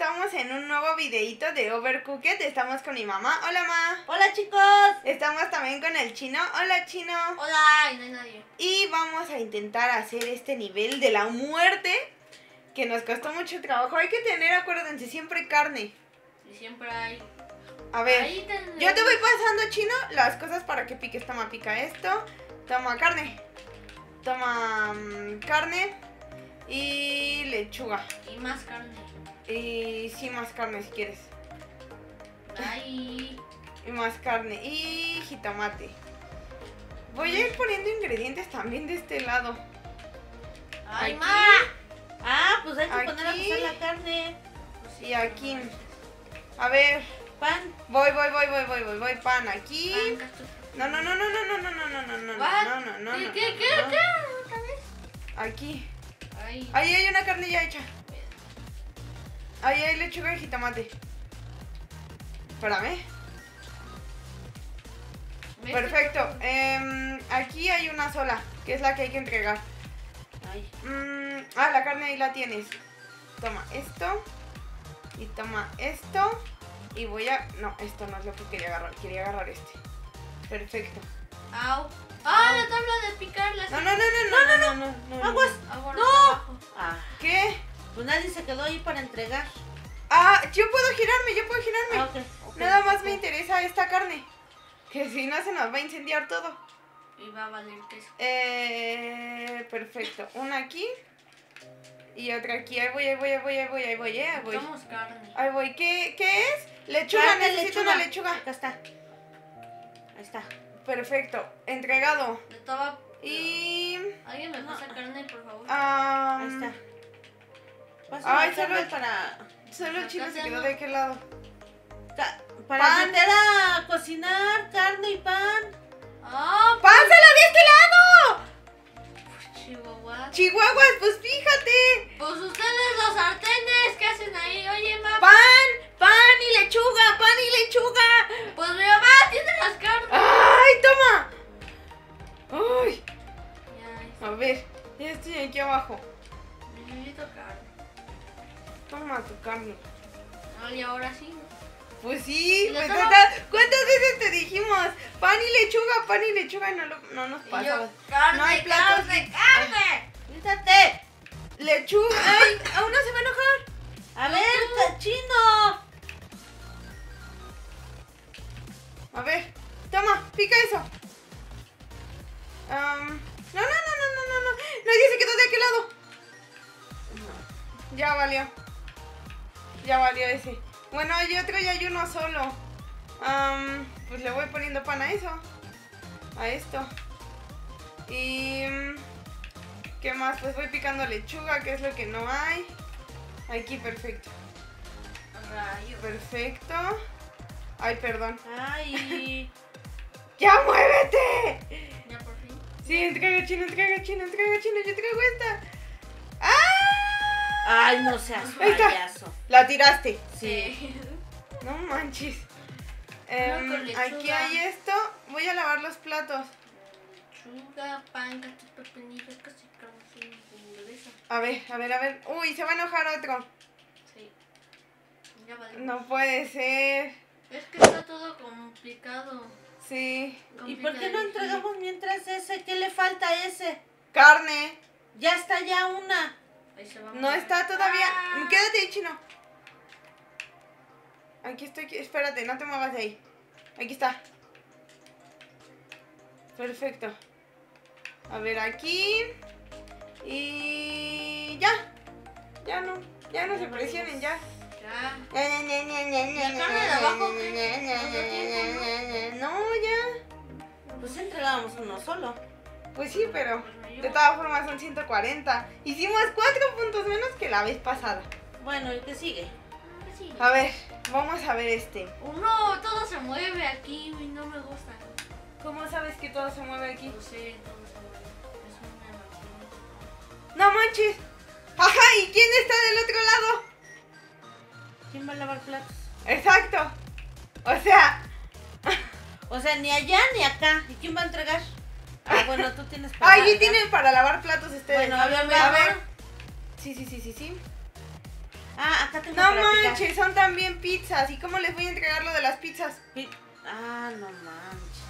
estamos en un nuevo videito de Overcooked. Estamos con mi mamá. Hola, ma. Hola, chicos. Estamos también con el Chino. Hola, Chino. Hola, no hay nadie. Y vamos a intentar hacer este nivel de la muerte, que nos costó mucho trabajo. Hay que tener, acuérdense, siempre carne. Y siempre hay. A ver, yo te voy pasando, Chino, las cosas para que piques. Toma, pica esto. Toma carne. Toma carne. Y lechuga. Y más carne. Y sí, más carne si quieres. Ay. Y más carne. Y jitomate. Voy a ir poniendo ingredientes también de este lado. Ay, aquí. Ma. Ah, pues hay que poner a pisar la carne. Pues, y aquí. A ver. Pan. Voy, pan aquí. Pan, no. ¿Qué? ¿Otra vez? Aquí. Ahí hay una carne ya hecha. Ahí hay lechuga y jitomate. Espérame. Perfecto. Aquí hay una sola, que es la que hay que entregar. La carne ahí la tienes. Toma esto. Y toma esto. Y voy a... No, esto no es lo que quería agarrar. Quería agarrar este. Perfecto. Au. ¡Ah, la tabla de picar! No. ¡Aguas! ¡No! ¿Qué? Pues nadie se quedó ahí para entregar. Ah, yo puedo girarme. Okay. Nada más me interesa esta carne, que si no se nos va a incendiar todo. Y va a valer queso. Perfecto. Una aquí. Y otra aquí. Ahí voy. Somos carne. Ahí voy. ¿Qué es? Lechuga. Carne, necesito lechuga. Una lechuga. Acá está. Ahí está. Perfecto, entregado. Y... ¿Alguien me pasa carne, por favor? Ahí está. Ay, solo el Chino se quedó de aquel lado. Para meter a cocinar carne y pan. ¡Ah! ¡Pan se lo di a este lado! Chihuahuas. Chihuahuas, pues fíjate. Pues ustedes los sartenes, ¿qué hacen ahí? Oye, mamá. ¡Pan y lechuga! Pues mi mamá tiene las carnes. ¡Ay, toma! ¡Ay! A ver, ya estoy aquí abajo. Necesito carne. Toma tu carne. Y ahora sí. Pues sí, pues ¿cuántas veces te dijimos? Pan y lechuga, no nos pasabas. No hay platos de carne. ¡Quítate! ¡Lechuga! ¡Ay! ¡Aún no se va a enojar! A ver, Chino. A ver, toma, pica eso. No. Nadie se quedó de aquel lado. No. Ya valió ese. Bueno, hay otro y hay uno solo. Pues le voy poniendo pan a eso. A esto. Y... ¿qué más? Pues voy picando lechuga, que es lo que no hay. Aquí, perfecto. Rayos. Perfecto. Ay, perdón. Ay. ¡Ya muévete! Ya por fin. Sí, entrega Chino, yo traigo esta. ¡Ah! Ay, no seas payaso. La tiraste. Sí. No manches. Aquí hay esto. Voy a lavar los platos. Lechuga, pan, gatos, pepinillos, casi carne, inglesa. A ver. Uy, se va a enojar otro. Sí. Ya vale. No puede ser. Es que está todo complicado. Sí. ¿Y por qué no entregamos mientras ese? ¿Qué le falta a ese? Carne. Ya está, ya una. Ahí se va. No está todavía. ¡Ah! Quédate ahí, Chino. Aquí estoy. Espérate, no te muevas de ahí. Aquí está. Perfecto. A ver, aquí. Y... ya. Ya no se presionen, ya. La carne de abajo, no, ya. Pues entregábamos uno solo. Pues sí, pero de todas formas son 140. Hicimos 4 puntos menos que la vez pasada. Bueno, ¿y qué sigue? A ver, vamos a ver este. No, todo se mueve aquí y no me gusta. ¿Cómo sabes que todo se mueve aquí? No sé, todo se mueve. Es una... ¡no manches! ¡Ajá! ¿Y quién está del otro lado? ¿Quién va a lavar platos? Exacto. O sea, ni allá ni acá. ¿Y quién va a entregar? Ah, bueno, tú tienes para... allí tienen para lavar platos ustedes. Bueno, a ver. Sí. Ah, acá tengo. No manches, son también pizzas. ¿Y cómo les voy a entregar lo de las pizzas? Ah, no manches.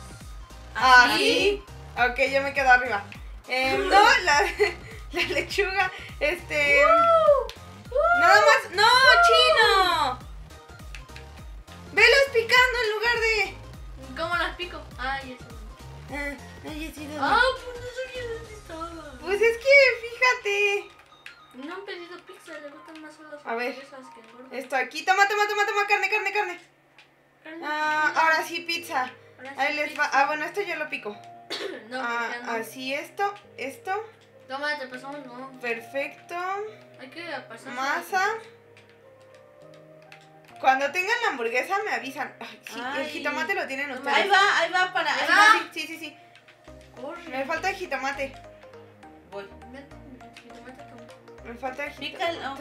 ¿Así? Ok, yo me quedo arriba. No, la lechuga. Nada más. ¡No, Chino! ¡Velos picando en lugar de! ¿Cómo las pico? Ah, ya sé. Ah, pues no sabía dónde estaba. Pues es que, fíjate. No han pedido pizza, le gustan más las hamburguesas que el gordo. Esto aquí, toma, carne. Ah, ahora sí, pizza. Ahí les va. Ah, bueno, esto yo lo pico. No, así, esto. Toma, te pasamos, no. Perfecto. Hay que pasar. Masa. Cuando tengan la hamburguesa me avisan. Ay, sí, el jitomate lo tienen ustedes. Ahí va para... Ah, sí. Corre. Me falta el jitomate. Voy. Me falta el jitomate. Pícalo.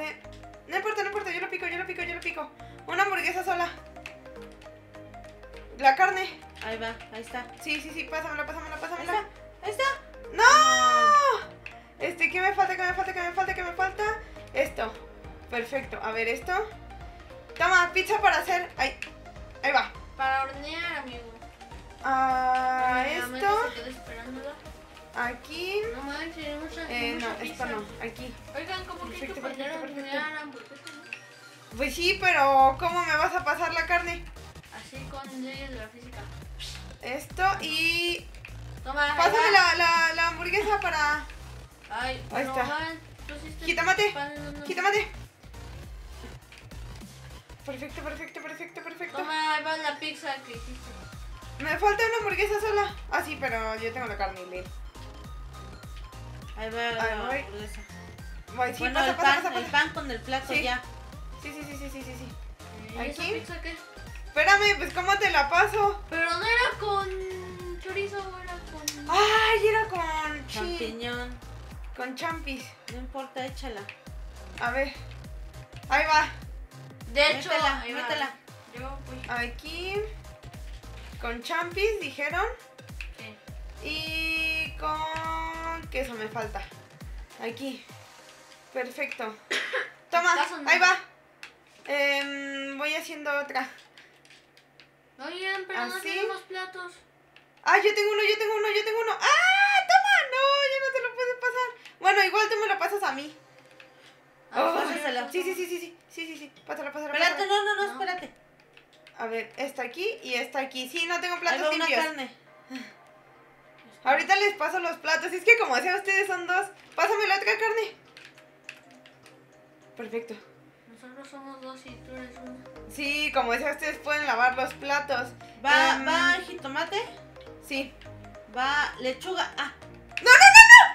No importa, yo lo pico. Una hamburguesa sola. La carne. Ahí va, ahí está. Sí, pásamela. Ahí está. ¡No! ¿Qué me falta? Esto. Perfecto. A ver, esto. Toma, pizza para hacer... Ahí va. Para hornear, amigo. Ah, esto... Aquí... No manches, no, esto no, aquí. Oigan, ¿cómo que hay que poner a hornear hamburguesas? Pues sí, pero ¿cómo me vas a pasar la carne? Así con leyes de la física. Esto y... Toma, pásame la hamburguesa para... Ay, ahí está. Jitomate. Perfecto. Toma, ahí va la pizza que hiciste. Me falta una hamburguesa sola. Ah, sí, pero yo tengo la carne. Ahí va la hamburguesa. Sí, bueno, pasa. El pan con el plato ya. Sí. ¿Y esa pizza qué? Espérame, pues ¿cómo te la paso? Pero no era con chorizo, era con... Ay, era con... champiñón. Con champis. No importa, échala. A ver. Ahí va. De hecho, métela. Yo voy. Aquí, con champis, dijeron. Sí. Y con queso me falta. Aquí. Perfecto. Toma, ahí va. Voy haciendo otra. Oigan, pero no tenemos platos. Ah, yo tengo uno. ¡Ah, toma! No, ya no te lo puedes pasar. Bueno, igual tú me lo pasas a mí. Sí, pásala. Espérate, no, espérate. A ver, esta aquí y esta aquí. Sí, no tengo platos limpios. Una carne. Ahorita les paso los platos. Es que como decían ustedes, son dos. Pásame la otra carne. Perfecto. Nosotros somos dos y tú eres uno. Sí, como decían ustedes, pueden lavar los platos. ¿Va el jitomate? Sí. Va lechuga. Ah. No,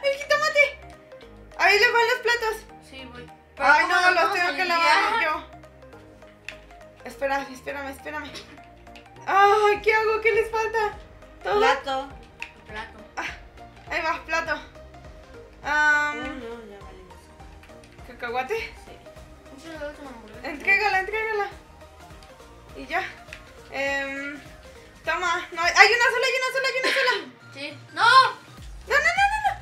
el jitomate. Ahí les van los platos. Sí, voy. Ay, no, los tengo que lavar yo. Espérame. Ay, ¿qué hago? ¿Qué les falta? ¿Todo? Plato. Ah, ahí va, plato. No, ya vale eso. ¿Cacahuate? Sí. Entrégala. Y ya. Toma. No, hay una sola. Sí. No.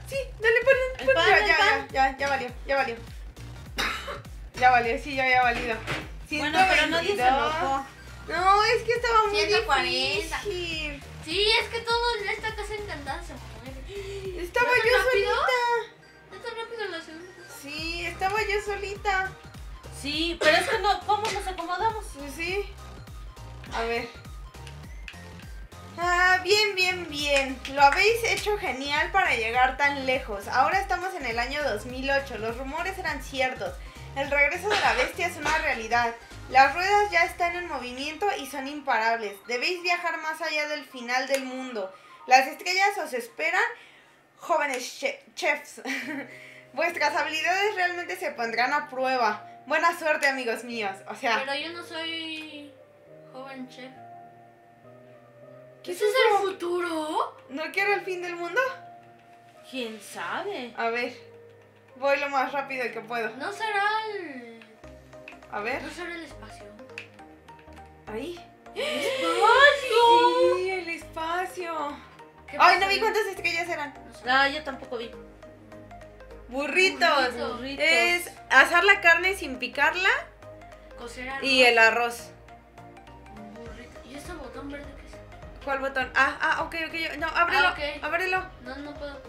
Sí, dale, ponle. Ya valió. Ya valió, sí, ya había valido. 122. Bueno, pero no dice loco. No, es que estaba muy 140. Difícil. Sí, es que todo en esta casa encantada se mueve. Estaba yo solita. ¿Está rápido la segunda? Sí, estaba yo solita. Sí, pero es que no, ¿cómo nos acomodamos? Sí. A ver. Ah, bien. Lo habéis hecho genial para llegar tan lejos. Ahora estamos en el año 2008. Los rumores eran ciertos. El regreso de la bestia es una realidad. Las ruedas ya están en movimiento y son imparables. Debéis viajar más allá del final del mundo. Las estrellas os esperan, jóvenes chefs. Vuestras habilidades realmente se pondrán a prueba. Buena suerte, amigos míos. O sea... Pero yo no soy joven chef. ¿Qué es el futuro? ¿No quiero el fin del mundo? ¿Quién sabe? A ver... Voy lo más rápido que puedo. No será el... A ver. No será el espacio. Ahí. ¡El espacio! Sí, el espacio. Ay, no vi cuántas estrellas eran. No, yo tampoco vi. Burritos. Es asar la carne sin picarla cocer arroz. Y el arroz. Burrito. ¿Y este botón verde qué es? ¿Cuál botón? Ok. No, ábrelo, okay. Ábrelo. No, no puedo.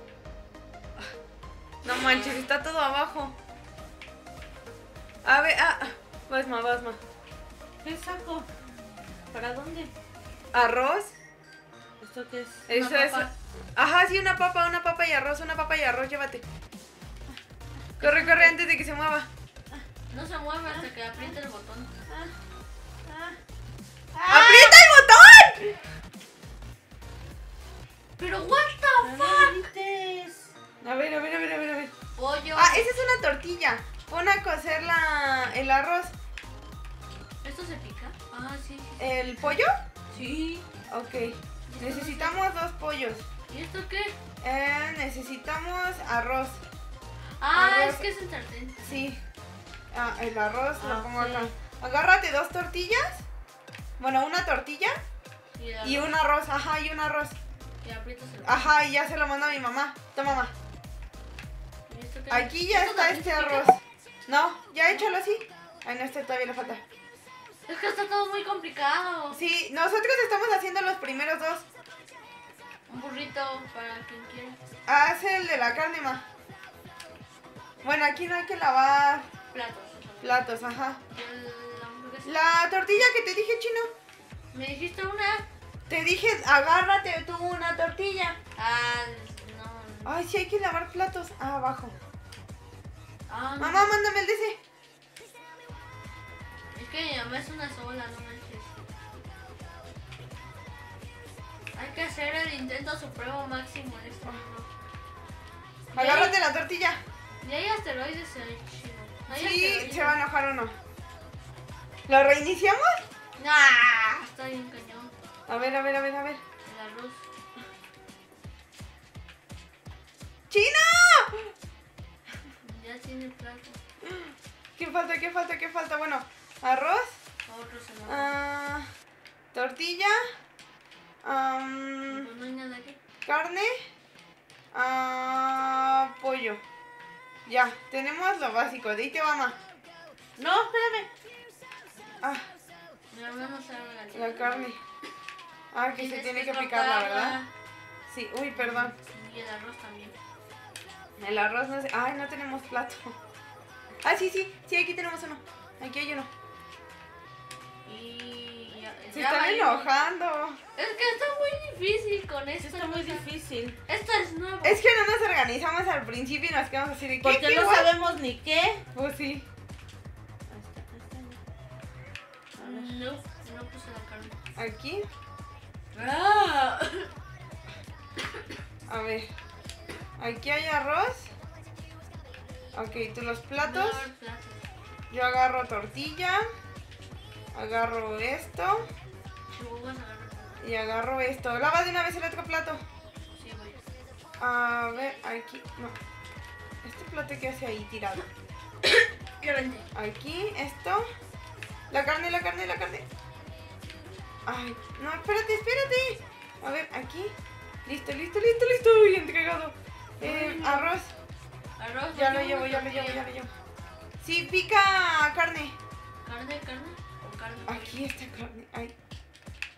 No manches, está todo abajo. A ver, Vas, ma. ¿Qué saco? ¿Para dónde? ¿Arroz? ¿Esto qué es? Eso es... Ajá, sí, una papa y arroz, llévate. Corre, antes de que se mueva. No se mueve hasta que apriete el botón. ¡Aprieta el botón! Pero what the fuck? A ver. Pollo. Esa es una tortilla. Pon a cocer el arroz. ¿Esto se pica? Ah, sí. ¿El pollo? Sí. Ok. Necesitamos 2 pollos. ¿Y esto qué? Necesitamos arroz. Arroz. Es que es un sartén. Sí. El arroz lo pongo acá. Agárrate 2 tortillas. Bueno, una tortilla y un arroz. Ajá, y un arroz. Y aprietas el arroz. Ajá, y ya se lo mando a mi mamá. Toma, mamá. Aquí ya está este arroz. No, ya échalo así. Ay, no, este todavía le falta. Es que está todo muy complicado. Sí, nosotros estamos haciendo los primeros 2. Un burrito para quien quiera. Haz el de la carne, ma. Bueno, aquí no hay que lavar platos, ajá. La tortilla que te dije, Chino. Me dijiste una. Te dije, agárrate tú una tortilla. No. Ay, sí hay que lavar platos abajo. Mamá, mándame el de ese. Es que mi mamá es una sola, no manches. Hay que hacer el intento supremo máximo en esto. Agárrate la tortilla. Ya hay asteroides ahí, Chino. Sí, se va a enojar o no. ¿Lo reiniciamos? Nah, está bien cañón. A ver. El arroz. ¡Chino! Ya tiene plato. ¿Qué falta? Bueno. Arroz, tortilla, carne, pollo. Ya, tenemos lo básico. De ahí te va, mamá. No, espérame. La carne. Que se tiene que picar, la verdad. Sí, uy, perdón. Y el arroz también. El arroz no sé. Ay, no tenemos plato. Sí, aquí tenemos uno. Aquí hay uno. Se están enojando. Es que está muy difícil con esto. Está muy difícil. Esto es nuevo. Es que no nos organizamos al principio y nos quedamos así de que. Porque no sabemos ni qué. Pues sí. No puse la carne. ¿Aquí? A ver. Aquí hay arroz. Ok, tú los platos. Yo agarro tortilla. Agarro esto y agarro esto. Lava de una vez el otro plato. A ver, aquí. No. Este plato que hace ahí tirado. Aquí, esto. La carne. Ay, no, espérate. A ver, aquí. Listo. Y entregado. Arroz. Ya lo llevo. Sí, pica carne. ¿Carne? Aquí está carne. Ay.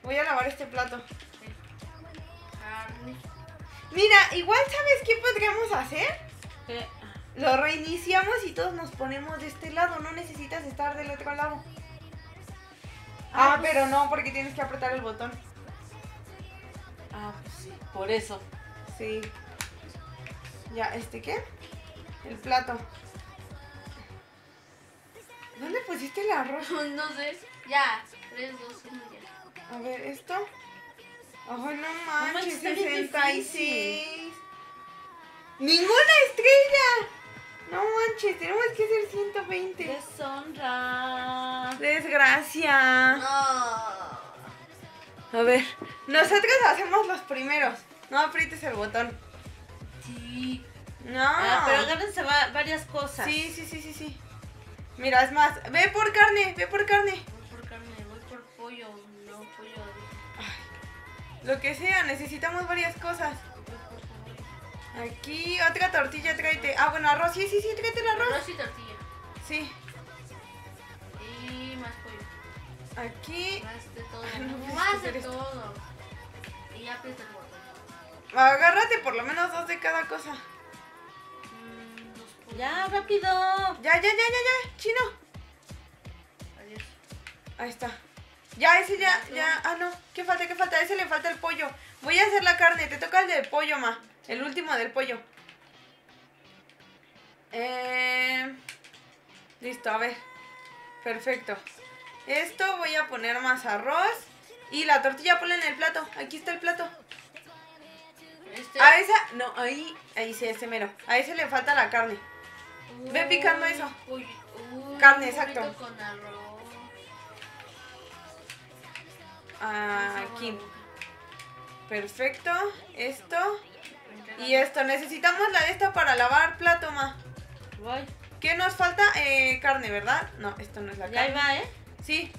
Voy a lavar este plato. Carne. Mira, igual sabes qué podríamos hacer. ¿Qué? Lo reiniciamos y todos nos ponemos de este lado. No necesitas estar del otro lado. Pues... pero no, porque tienes que apretar el botón. Pues sí. Por eso. Sí. Ya, ¿qué? El plato. ¿Dónde pusiste el arroz? No sé. Ya, 3, 2, 1, ya. A ver, esto. Ay, no manches, 66. ¡Ninguna estrella! No manches, tenemos que hacer 120. Deshonra. Desgracia. No. A ver, nosotros hacemos los primeros. No aprietes el botón. Sí. No. Pero agárrense varias cosas. Sí. Mira, es más, ve por carne. Voy por pollo, no pollo. Ay, lo que sea, necesitamos varias cosas. Aquí, otra tortilla, tráete. Bueno, arroz, sí, tráete el arroz. Arroz y tortilla. Sí. Y Aquí. Más de todo. Y ya pierde el borde. Agárrate por lo menos dos de cada cosa. Ya, rápido. Ya. Chino. Adiós. Ahí está. Ya, ese ya. Ah, no. ¿Qué falta? A ese le falta el pollo. Voy a hacer la carne. Te toca el del pollo, ma. El último del pollo. Listo, a ver. Perfecto. Esto voy a poner más arroz. Y la tortilla ponla en el plato. Aquí está el plato. ¿Este? A esa, no, ahí sí, ese mero. A ese le falta la carne. Ve picando eso. Carne, exacto. Con arroz. Aquí. Perfecto. Esto. Y esto. Necesitamos la de esta para lavar plato, ma. ¿Qué nos falta? Carne, ¿verdad? No, esto no es la carne. Ya iba, ¿eh? Sí.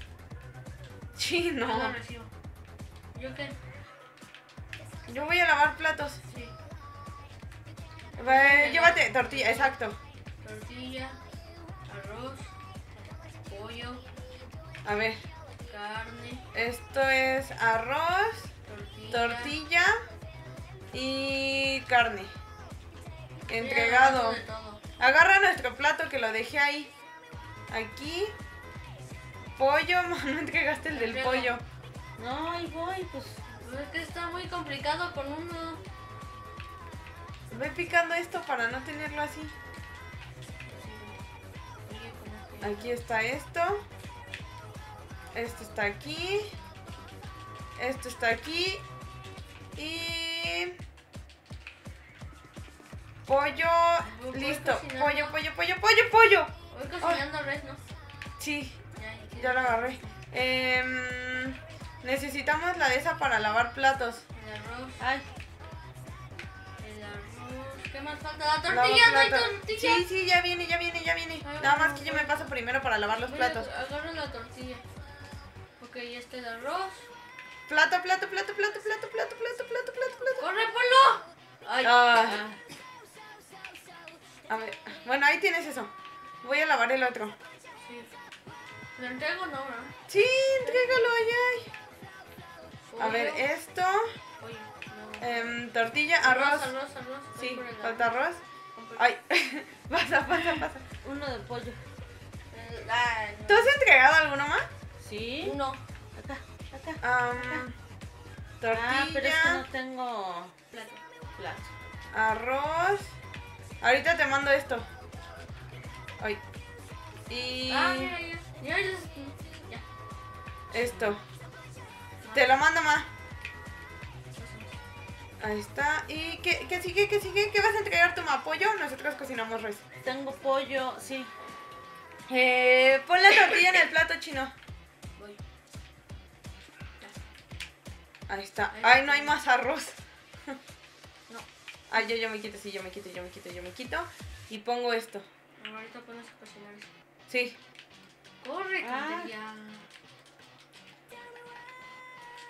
Sí, no. ¿Yo qué? Yo voy a lavar platos. Sí. Llévate tortilla, exacto. Tortilla, arroz, pollo. A ver. Carne. Esto es arroz, tortilla y carne. Entregado. Agarra nuestro plato que lo dejé ahí. Aquí. Pollo, no entregaste el del pollo. No, ahí voy, pues. Es que está muy complicado con uno. Ve picando esto para no tenerlo así. Aquí está esto. Esto está aquí. Esto está aquí. Y... pollo. Listo. Pollo. Voy cocinando res, ¿no? Sí. Ya lo agarré. Necesitamos la de esa para lavar platos. El arroz. Ay. El arroz. ¿Qué más falta? La tortilla, no hay tortilla. Sí, ya viene. Ay, nada más que yo me paso primero para lavar los platos. Agarro la tortilla. Ok, este es arroz. Plato. ¡Corre, ponlo! Ay. A ver. Bueno, ahí tienes eso. Voy a lavar el otro. Sí. ¿Lo entrego o no? Sí, entrégalo, ay. A ver, esto. Oye, no. Tortilla, arroz. Sí, falta arroz. Ay, pasa. Uno de pollo. No. ¿Tú has entregado alguno más? Sí. Uno. Acá. Tortilla. Ah, pero es que no tengo plato. Arroz. Ahorita te mando esto. Ay. Y... ah, ya. Esto. Te lo mando, ma. Ahí está. ¿Y qué sigue? ¿Qué vas a entregar tu ma? ¿Pollo? Nosotros cocinamos res. Tengo pollo, sí. Pon la tortilla en el plato, Chino. Voy. Ahí está. Ay, no hay más arroz. No. Ay, yo me quito. Y pongo esto. Ahorita pones a cocinar eso. Sí. Corre, Candela.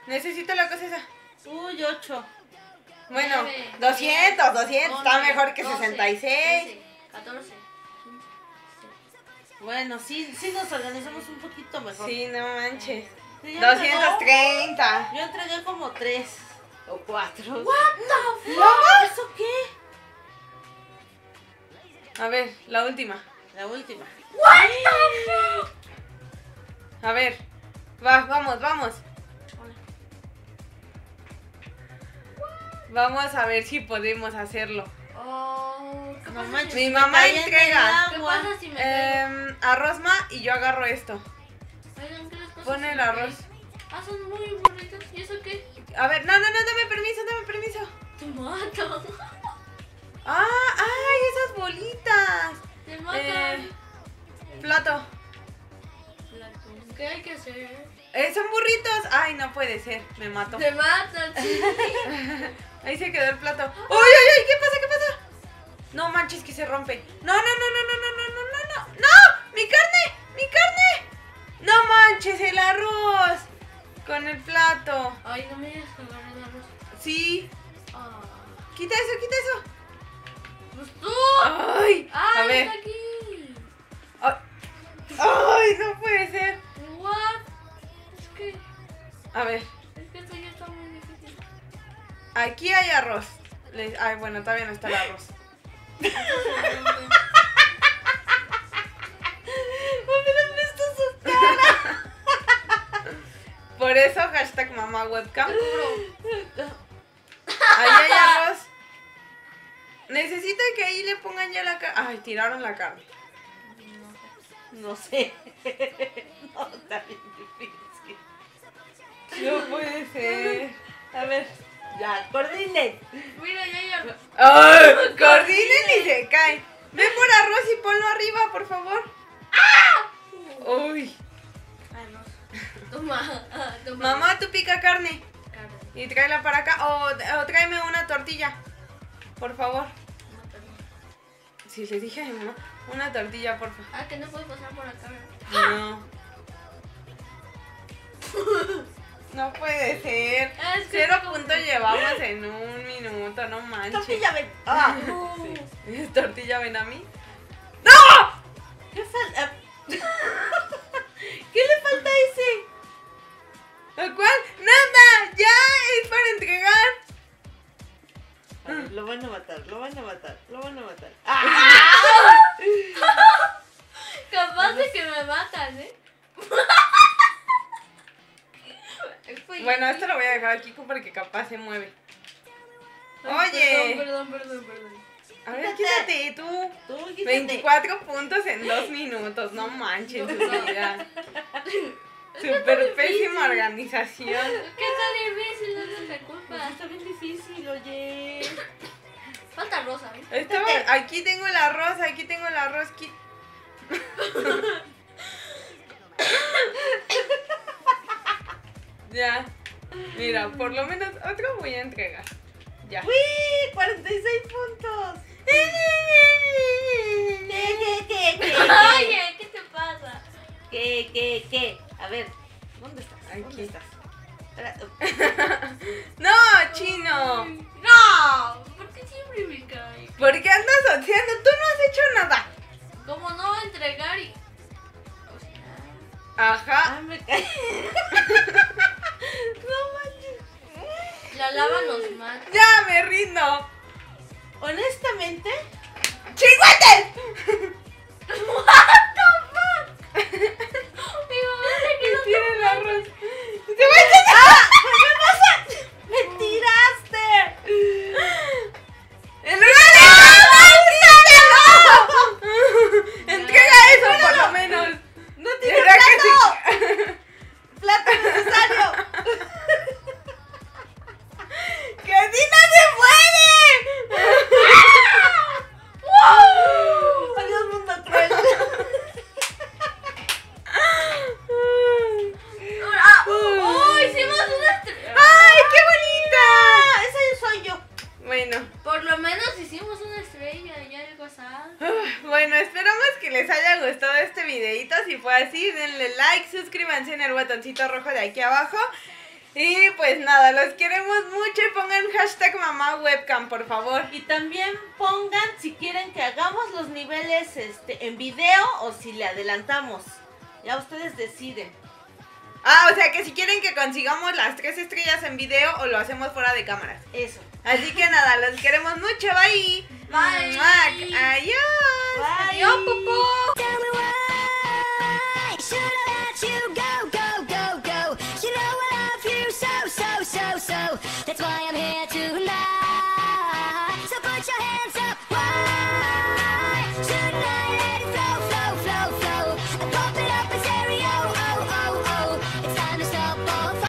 Necesito la cosa esa. Uy, 8. Bueno, 9, 200. 11, está mejor que 12, 66. 13, 14. 15, 16. Bueno, sí nos organizamos un poquito mejor. Sí, no manches. Sí, 230. Yo entregué como 3 o 4. What the fuck? No, ¿eso qué? A ver, la última. What the fuck? A ver, vamos. Vamos a ver si podemos hacerlo. Mi mamá entrega. ¿Qué pasa si me arroz, ma, y yo agarro esto. Oigan, ¿qué les pasa? Pon el arroz. Ah, son muy burritos. ¿Y eso qué? A ver, no, dame permiso. Te mato. Ay, esas bolitas. Te matan. Plato. ¿Qué hay que hacer? Son burritos. Ay, no puede ser. Me mato. Te matan, sí. Ahí se quedó el plato. ¡Ay! ¿Qué pasa? No manches, que se rompe. No. Mi carne. No manches, el arroz con el plato. Ay, no me dejes agarrar el arroz. Sí. Oh. Quita eso. Pues tú. Ay, a ver. Está aquí. Ay, no puede ser. What? A ver. Es que esto ya está muy difícil. Aquí hay arroz. Ay, bueno, todavía no está el arroz. Mami, ¿no has visto su cara? Por eso, hashtag mamá webcam. Ahí hay arroz. Necesita que ahí le pongan ya la carne. Ay, tiraron la carne. No sé. No, está bien difícil. No puede ser. A ver. Ya, coordinen. Mira, ya hay arroz. Oh, coordinen y se cae. Ve por arroz y ponlo arriba, por favor. ¡Ah! Uy. Ay, no. Toma, toma. Mamá, tú pica carne. Y tráela para acá. O tráeme una tortilla. Por favor. Una tortilla. Sí, le dije a mi mamá. Una tortilla, por favor. Ah, que no puedes pasar por acá. No. No puede ser. Es que 0 puntos llevamos en 1 minuto, no manches. Tortilla ven. Ah, no. Sí. Tortilla ven a mí. ¡No! ¿Qué falta? ¿Qué le falta a ese? ¿Lo cual? ¡Nada! ¡Ya! ¡Es para entregar! A ver, lo van a matar, lo van a matar, lo van a matar. ¡Ah! Capaz de que me matan, ¿eh? Bueno, esto lo voy a dejar aquí porque capaz se mueve. Oye. Perdón, perdón, perdón. A ver, quítate tú. 24 puntos en 2 minutos. No manches, su vida. Súper pésima organización. ¿Qué tan difícil? No es la culpa. Está bien difícil, oye. Falta arroz, ¿eh? Aquí tengo el arroz, aquí tengo el arroz. Ya. Mira, por lo menos otro voy a entregar. Ya. ¡Uy! 46 puntos. Oye, ¿qué te pasa? ¿Qué? A ver, ¿dónde estás? Aquí. ¿Dónde estás? ¡No, Chino! ¡No! ¿Por qué siempre me caes? ¿Por qué andas odiando? Tú no has hecho nada. Como no entregar y... O sea... Ajá. Ay, me caí. No manches. La lava nos mata. Ya, me rindo. Honestamente... ¡Chingüetes! Bueno, esperamos que les haya gustado este videito. Si fue así, denle like, suscríbanse en el botoncito rojo de aquí abajo. Y pues nada, los queremos mucho y pongan hashtag mamá webcam, por favor. Y también pongan si quieren que hagamos los niveles en video o si le adelantamos. Ya ustedes deciden. Ah, o sea que si quieren que consigamos las 3 estrellas en video o lo hacemos fuera de cámaras. Eso. Así que nada, los queremos mucho. Bye. Bye. Bye. Adiós. Bye. Adiós, popó.